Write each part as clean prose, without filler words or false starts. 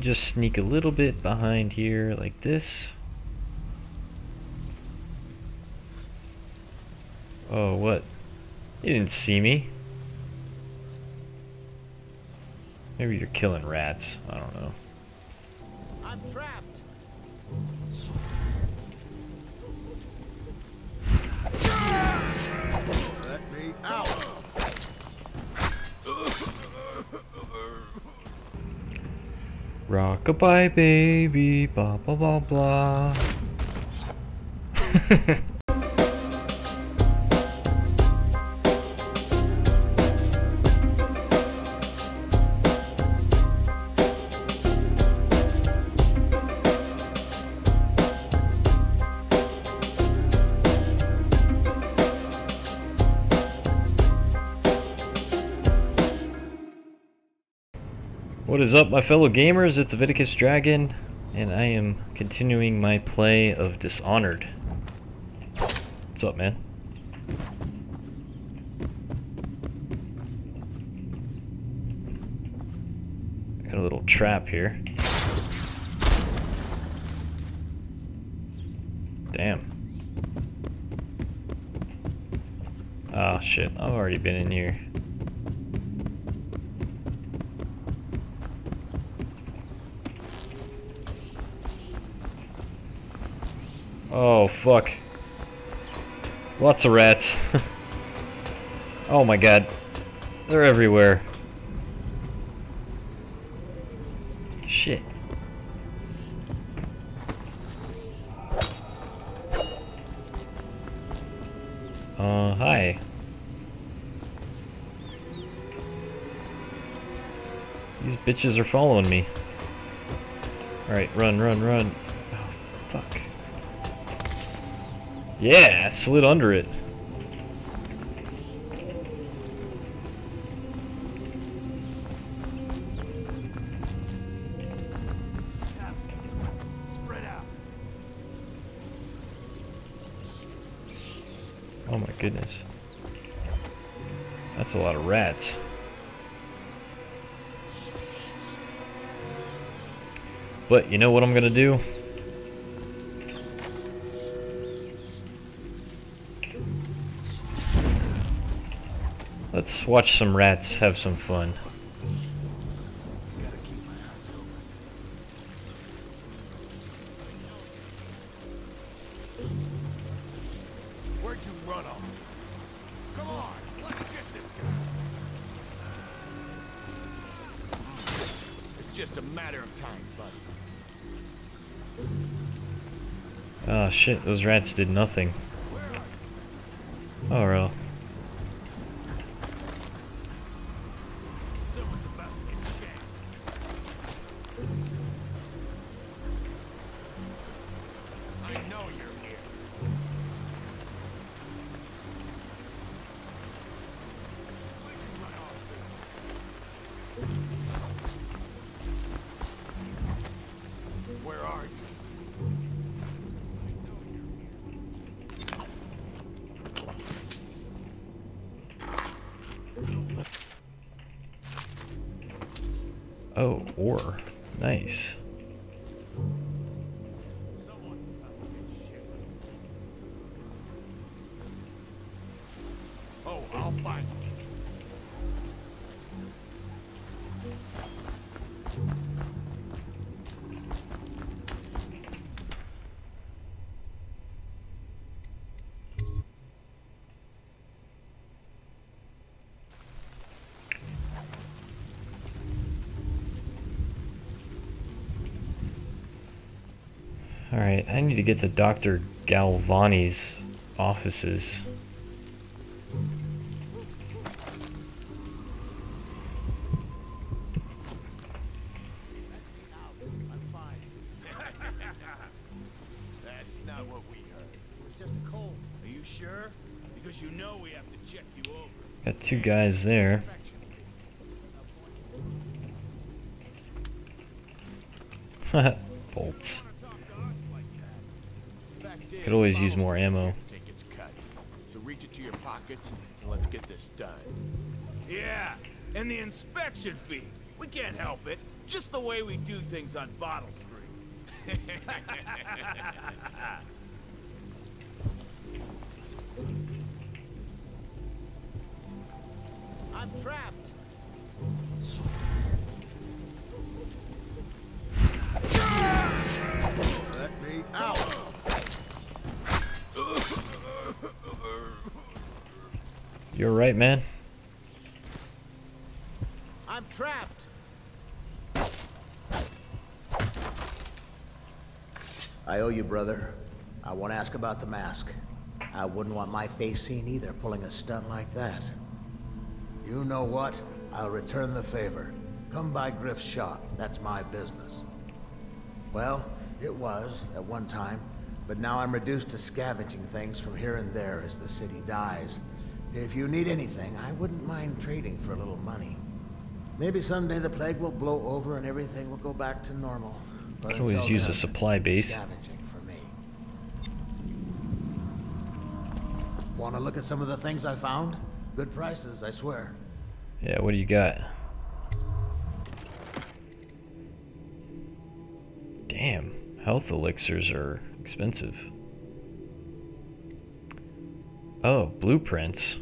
Just sneak a little bit behind here like this. Oh, what? You didn't see me. Maybe you're killing rats. I don't know. I'm trapped. Let me out. Rock-a-bye, baby. Blah blah blah blah. What is up, my fellow gamers? It's Aviticus Dragon, and I am continuing my play of Dishonored. What's up, man? Got a little trap here. Damn. Oh shit, I've already been in here. Oh fuck. Lots of rats. Oh my god. They're everywhere. Shit. Hi. These bitches are following me. Alright, run, run, run. Oh fuck. Yeah, I slid under it. Spread out. Oh my goodness. That's a lot of rats. But you know what I'm gonna do? Let's watch some rats have some fun. Where'd you run off? Come on, let's get this guy. It's just a matter of time, buddy. Oh shit, those rats did nothing. Oh well. Oh, ore. Nice. Oh, I'll find you. Alright, I need to get to Dr. Galvani's offices. That's not what we heard. It was just a cold. Are you sure? Because you know we have to check you over. Got two guys there. Haha, bolts. Could always use more ammo. Take its cut. So reach it to your pockets and let's get this done. Yeah, and the inspection fee. We can't help it. Just the way we do things on Bottle Street. I'm trapped. Let me out. You're right, man. I'm trapped. I owe you, brother. I won't ask about the mask. I wouldn't want my face seen either, pulling a stunt like that. You know what? I'll return the favor. Come by Griff's shop. That's my business. Well, it was, at one time. But now I'm reduced to scavenging things from here and there as the city dies. If you need anything, I wouldn't mind trading for a little money. Maybe someday the plague will blow over and everything will go back to normal. But I could always use a supply base. Scavenging for me. Want to look at some of the things I found? Good prices, I swear. Yeah, what do you got? Damn, health elixirs are expensive. Oh, blueprints.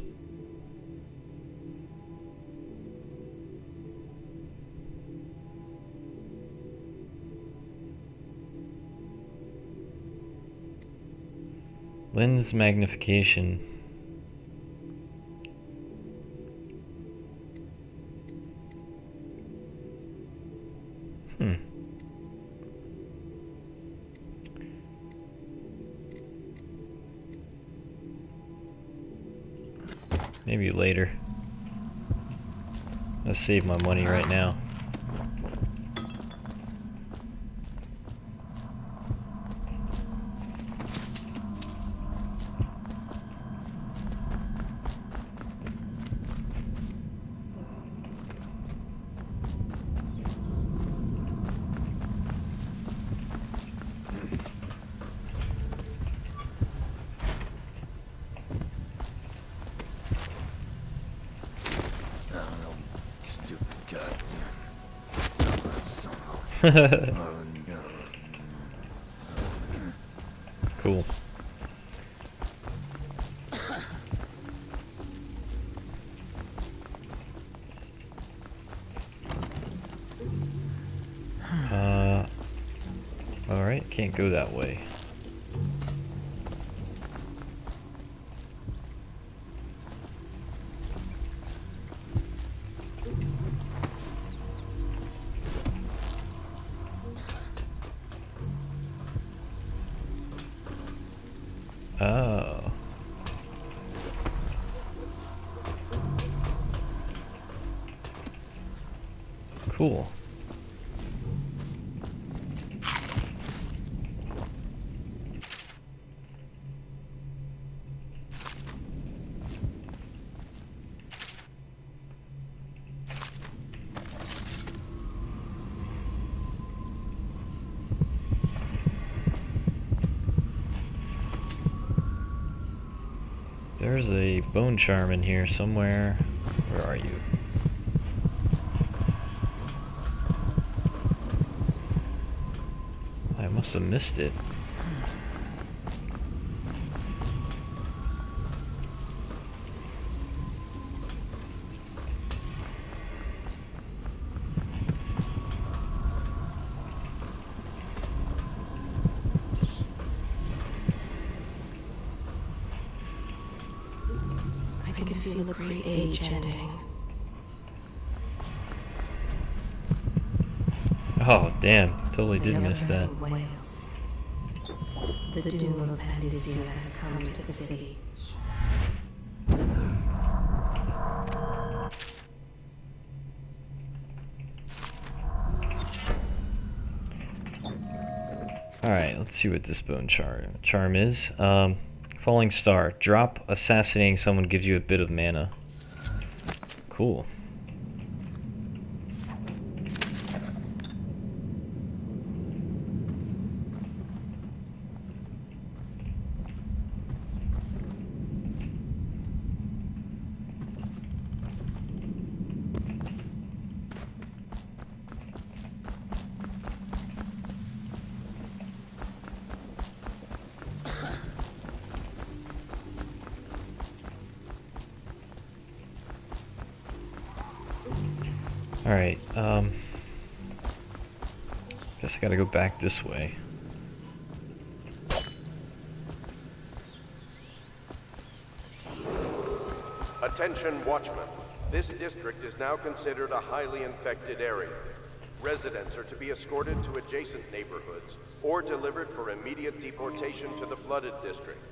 Lens magnification. Maybe later. Let's save my money right now. Cool. All right, can't go that way. Cool. There's a bone charm in here somewhere. Where are you? I missed it. I could feel the great age ending. Oh, damn. Totally did miss that. The doom of Pandisia has come to the city. Alright, let's see what this bone charm is. Falling Star. Drop assassinating someone gives you a bit of mana. Cool. Alright, guess I gotta go back this way. Attention, watchmen. This district is now considered a highly infected area. Residents are to be escorted to adjacent neighborhoods or delivered for immediate deportation to the flooded district.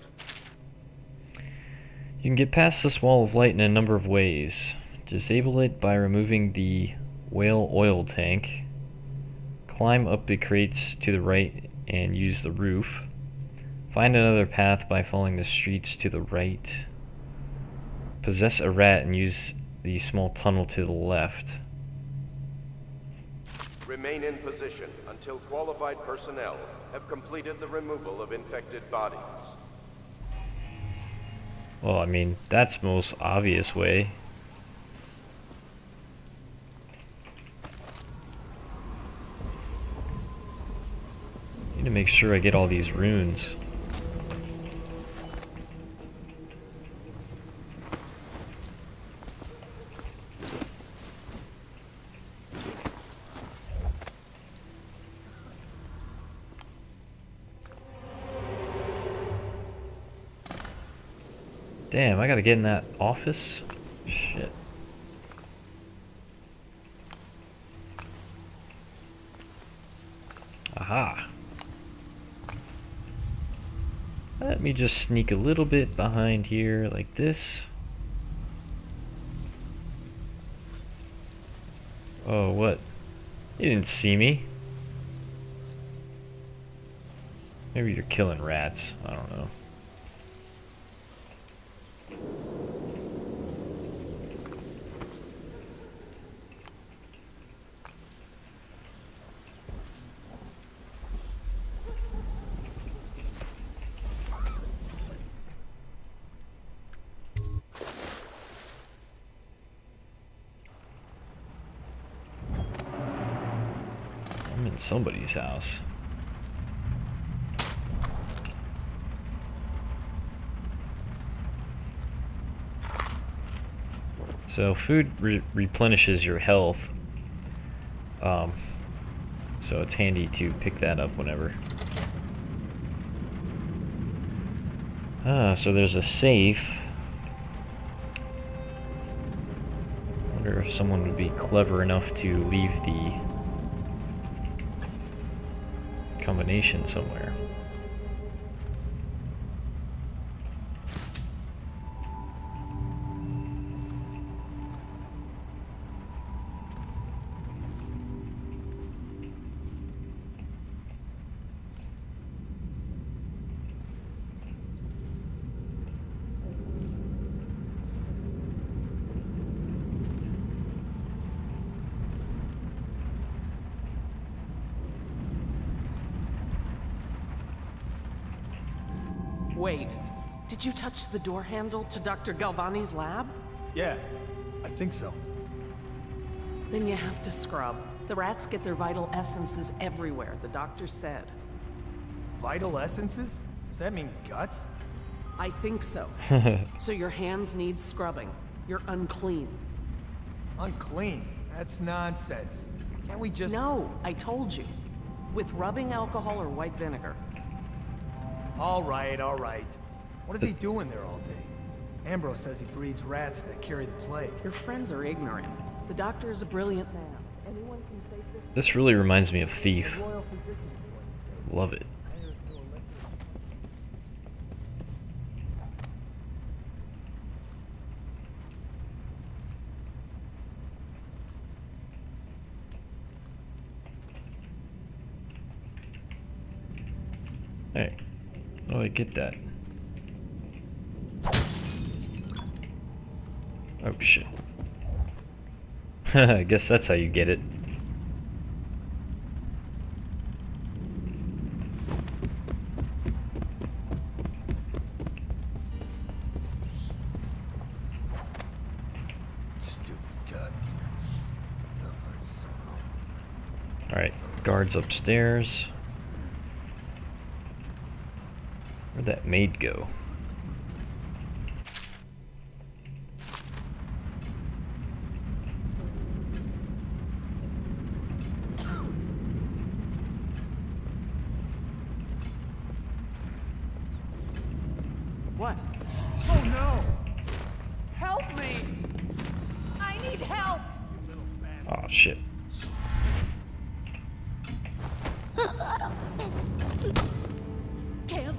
You can get past this wall of light in a number of ways. Disable it by removing the whale oil tank. Climb up the crates to the right and use the roof. Find another path by following the streets to the right. Possess a rat and use the small tunnel to the left. Remain in position until qualified personnel have completed the removal of infected bodies. Well, I mean, that's the most obvious way. Need to make sure I get all these runes. Damn, I gotta get in that office? Shit. Aha. Let me just sneak a little bit behind here like this. Oh, what? You didn't see me. Maybe you're killing rats. I don't know. Somebody's house. So food replenishes your health, so it's handy to pick that up whenever. So there's a safe. I wonder if someone would be clever enough to leave the combination somewhere. Wait, did you touch the door handle to Dr. Galvani's lab? Yeah, I think so. Then you have to scrub. The rats get their vital essences everywhere, the doctor said. Vital essences? Does that mean guts? I think so. So your hands need scrubbing. You're unclean. Unclean? That's nonsense. Can't we just... No, I told you. With rubbing alcohol or white vinegar. Alright, alright. What is he doing there all day? Ambrose says he breeds rats that carry the plague. Your friends are ignorant. The doctor is a brilliant man. Anyone can say this. This really reminds me of Thief. Love it. Hey. Oh, I get that. Oh, shit. I guess that's how you get it. Alright, guards upstairs. Where'd that maid go?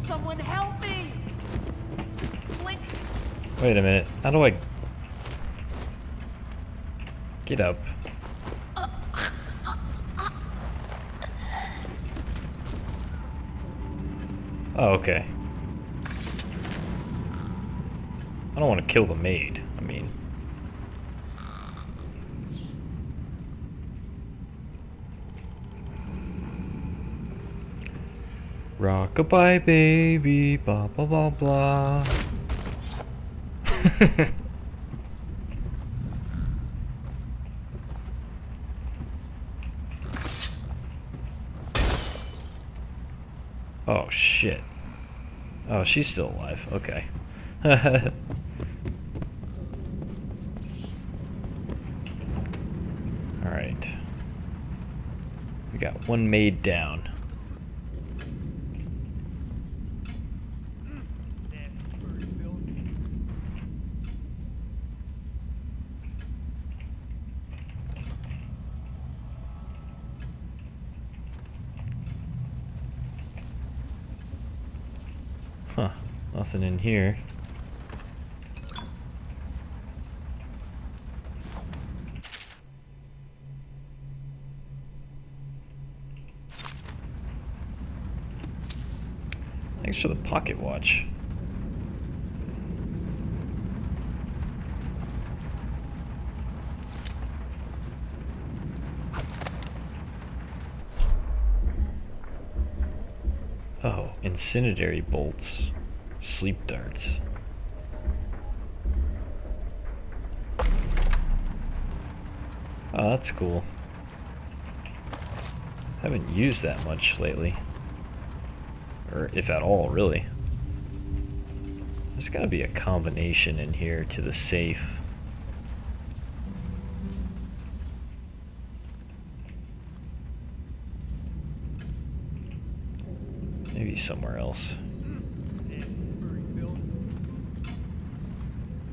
Someone help me! Flint. Wait a minute. How do I get up? Oh, okay. I don't want to kill the maid. I mean, rock-a-bye, baby, blah blah blah blah. Oh shit. Oh, she's still alive. Okay. Alright. We got one maid down. Nothing in here. Thanks for the pocket watch. Oh, incendiary bolts. Sleep darts. Oh, that's cool. Haven't used that much lately. Or if at all, really. There's gotta be a combination in here to the safe. Maybe somewhere else.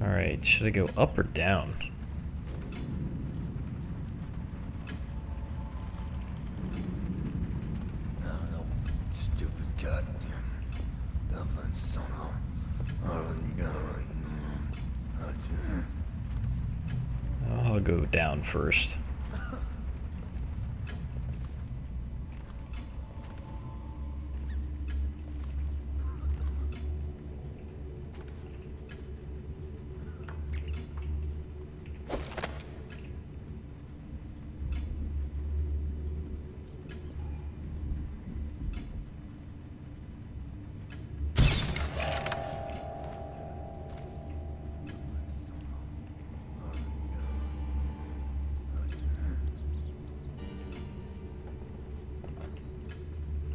Alright, should I go up or down? I don't know, stupid goddamn Dublin somehow. I'll go down first.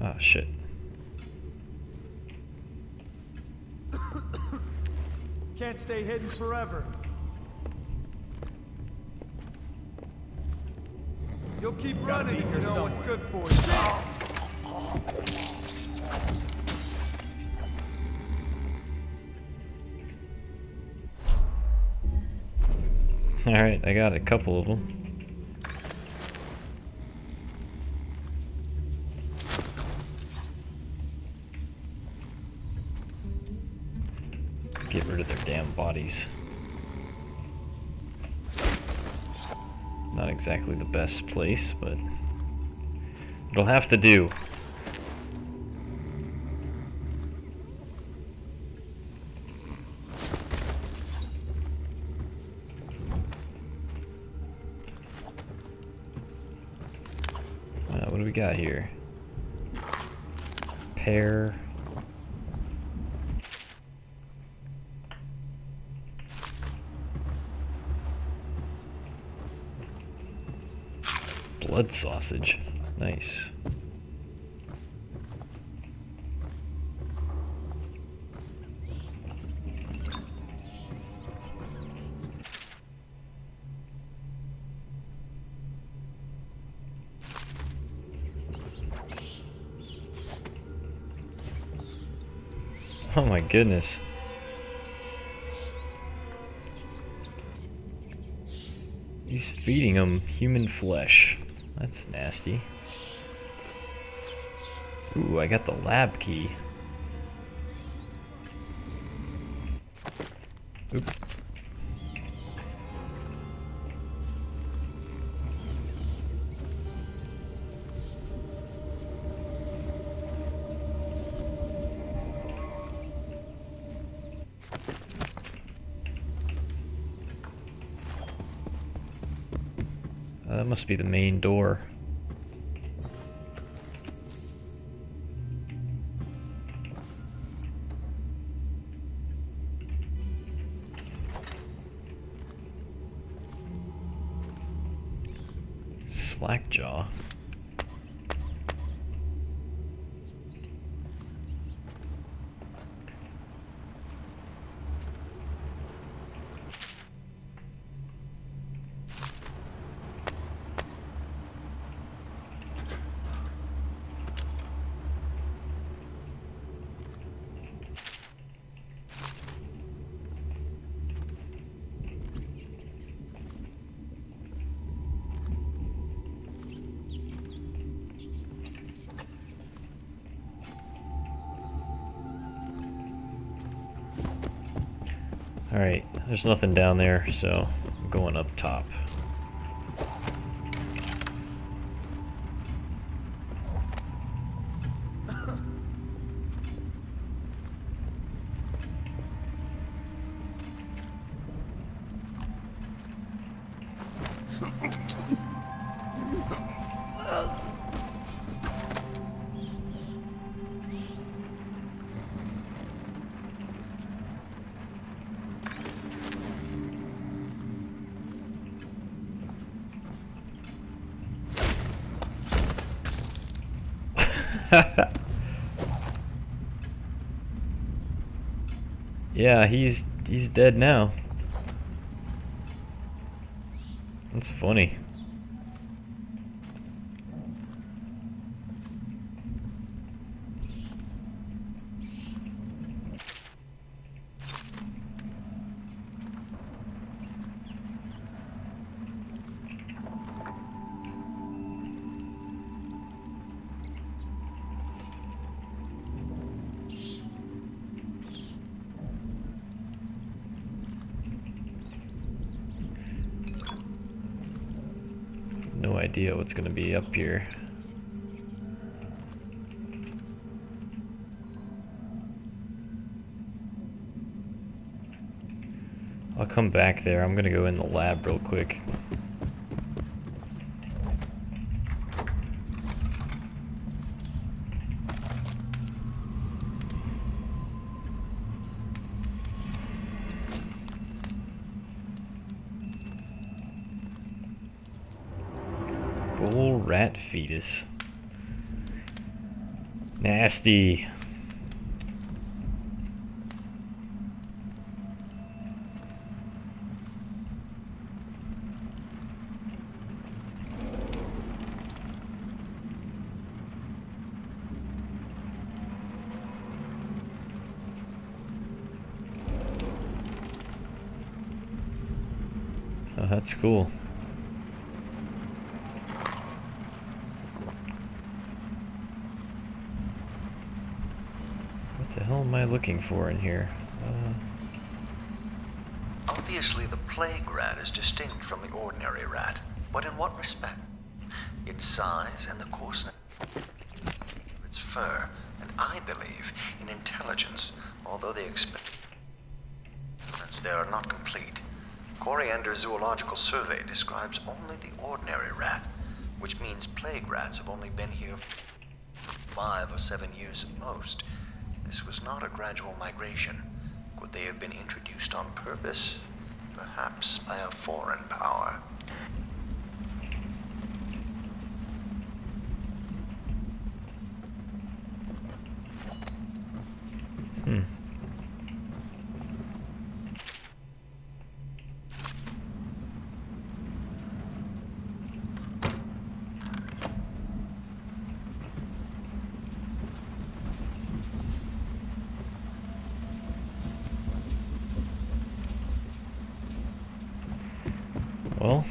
Oh, shit. Can't stay hidden forever. You'll keep running if you know what's good for you. Alright, I got a couple of them. Get rid of their damn bodies. Not exactly the best place, but it'll have to do. What do we got here? Pear. Blood sausage. Nice. Oh my goodness. He's feeding them human flesh. That's nasty. Ooh, I got the lab key. Oop. That must be the main door. Slackjaw. Alright, there's nothing down there, so I'm going up top. Yeah, he's dead now. That's funny. Idea what's gonna be up here. I'll come back there. I'm gonna go in the lab real quick. Rat fetus. Nasty. Oh, that's cool. Looking for in here. Obviously the plague rat is distinct from the ordinary rat, but in what respect? Its size and the coarseness of its fur, and I believe in intelligence, although the experiments there are not complete. Coriander Zoological Survey describes only the ordinary rat, which means plague rats have only been here for 5 or 7 years at most. This was not a gradual migration. Could they have been introduced on purpose? Perhaps by a foreign power. Well,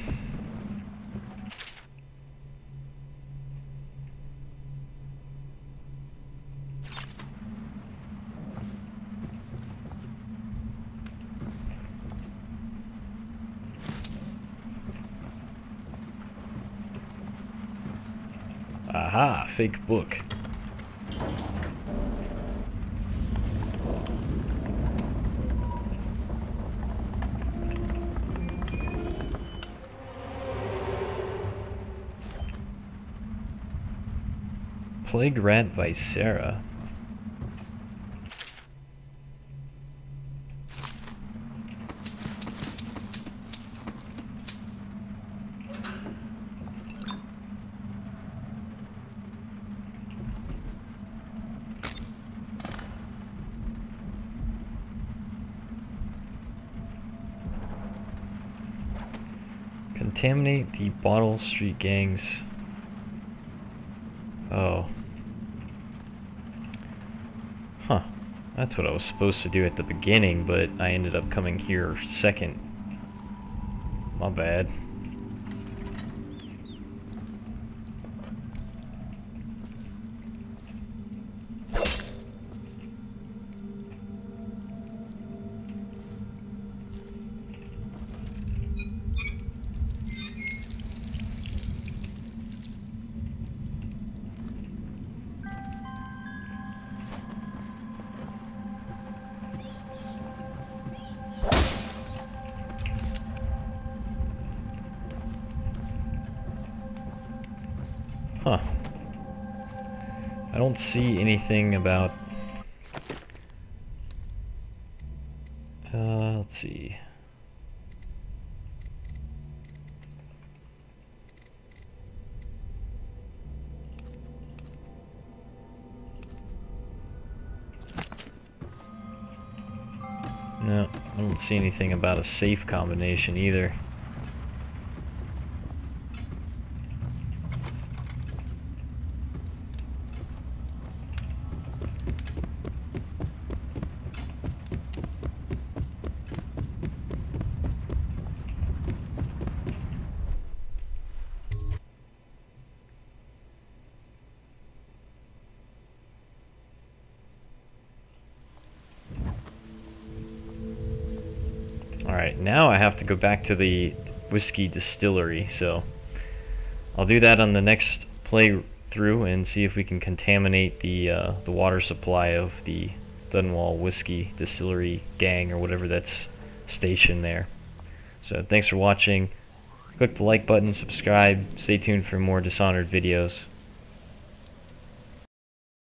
Aha, fake book. Plague Rat Viscera. Contaminate the Bottle Street Gangs. Oh. Huh. That's what I was supposed to do at the beginning, but I ended up coming here second. My bad. Huh. I don't see anything about... let's see. No, I don't see anything about a safe combination either. Alright, now I have to go back to the whiskey distillery, so I'll do that on the next playthrough and see if we can contaminate the water supply of the Dunwall whiskey distillery gang or whatever that's stationed there. So thanks for watching. Click the like button, subscribe, stay tuned for more Dishonored videos.